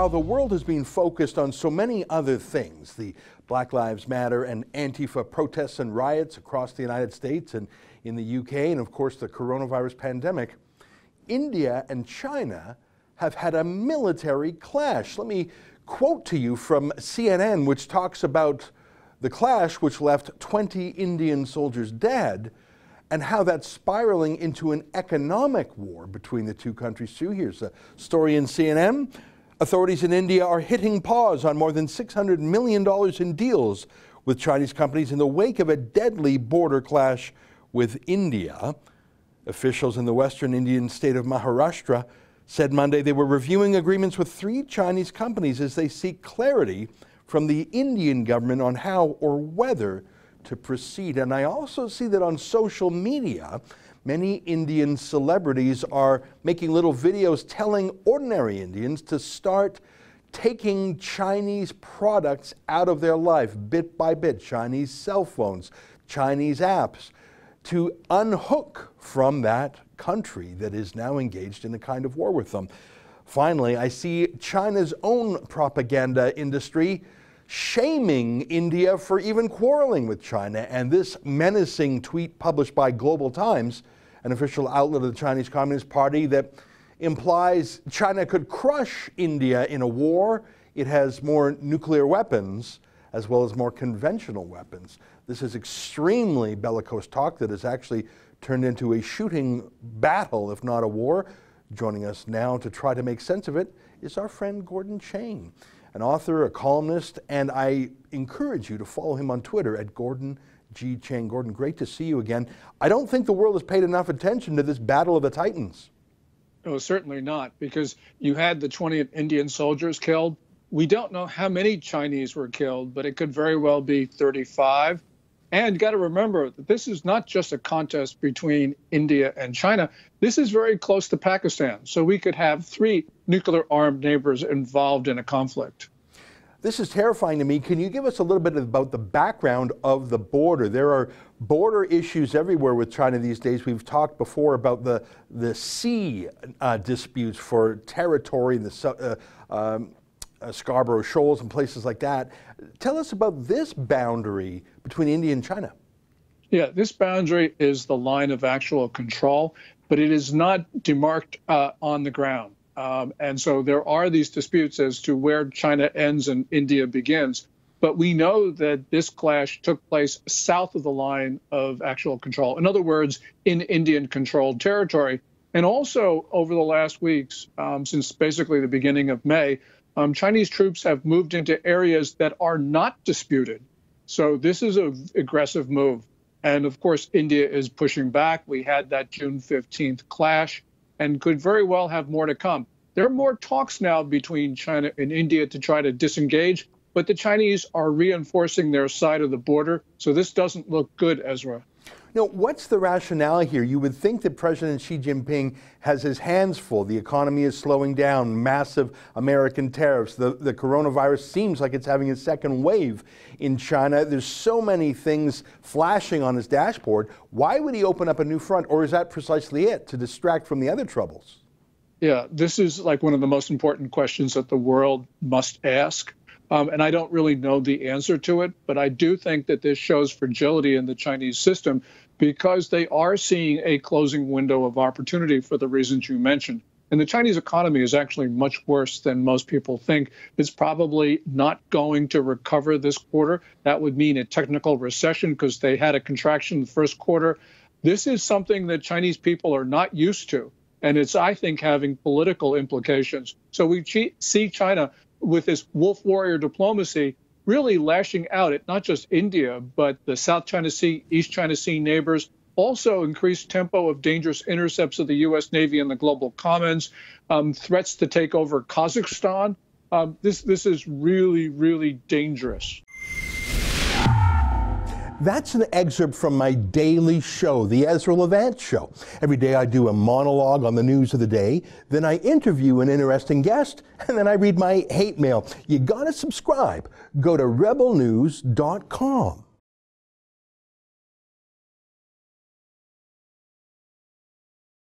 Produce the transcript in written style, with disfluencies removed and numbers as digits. how the world has been focused on so many other things, the Black Lives Matter and Antifa protests and riots across the United States and in the UK, and of course the coronavirus pandemic, India and China have had a military clash. Let me quote to you from CNN, which talks about the clash, which left 20 Indian soldiers dead, and how that's spiraling into an economic war between the two countries too. Here's a story in CNN. Authorities in India are hitting pause on more than $600 million in deals with Chinese companies in the wake of a deadly border clash with India. Officials in the western Indian state of Maharashtra said Monday they were reviewing agreements with 3 Chinese companies as they seek clarity from the Indian government on how or whether to proceed. And I also see that on social media, many Indian celebrities are making little videos telling ordinary Indians to start taking Chinese products out of their life bit by bit, Chinese cell phones, Chinese apps, to unhook from that country that is now engaged in a kind of war with them. Finally, I see China's own propaganda industry shaming India for even quarreling with China, and this menacing tweet published by Global Times, an official outlet of the Chinese Communist Party, that implies China could crush India in a war. It has more nuclear weapons as well as more conventional weapons. This is extremely bellicose talk that has actually turned into a shooting battle, if not a war. Joining us now to try to make sense of it is our friend Gordon Chang, an author, a columnist, and I encourage you to follow him on Twitter at Gordon G. Chang. Gordon, great to see you again. I don't think the world has paid enough attention to this battle of the titans. No, certainly not, because you had the 20 Indian soldiers killed. We don't know how many Chinese were killed, but it could very well be 35. And you got to remember that this is not just a contest between India and China. This is very close to Pakistan. So we could have 3 nuclear-armed neighbors involved in a conflict. This is terrifying to me. Can you give us a little bit about the background of the border? There are border issues everywhere with China these days. We've talked before about the sea disputes for territory in the Scarborough Shoals and places like that. Tell us about this boundary between India and China. Yeah, this boundary is the line of actual control, but it is not demarked on the ground. And so there are these disputes as to where China ends and India begins. But we know that this clash took place south of the line of actual control. In other words, in Indian-controlled territory. And also over the last weeks, since basically the beginning of May, Chinese troops have moved into areas that are not disputed. So this is an aggressive move. And of course, India is pushing back. We had that June 15th clash and could very well have more to come. There are more talks now between China and India to try to disengage, but the Chinese are reinforcing their side of the border. So this doesn't look good, Ezra. Now, what's the rationale here? You would think that President Xi Jinping has his hands full. The economy is slowing down, massive American tariffs. The coronavirus seems like it's having a second wave in China. There's so many things flashing on his dashboard. Why would he open up a new front? Or is that precisely it, to distract from the other troubles? Yeah, this is like one of the most important questions that the world must ask. And I don't really know the answer to it, but I do think that this shows fragility in the Chinese system because they are seeing a closing window of opportunity for the reasons you mentioned. And the Chinese economy is actually much worse than most people think. It's probably not going to recover this quarter. That would mean a technical recession because they had a contraction in the first quarter. This is something that Chinese people are not used to. And it's, I think, having political implications. So we see China with this wolf warrior diplomacy really lashing out at not just India, but the South China Sea, East China Sea neighbors, also increased tempo of dangerous intercepts of the U.S. Navy in the global commons, threats to take over Kazakhstan. This is really, really dangerous. That's an excerpt from my daily show, The Ezra Levant Show. Every day I do a monologue on the news of the day, then I interview an interesting guest, and then I read my hate mail. You gotta subscribe. Go to rebelnews.com.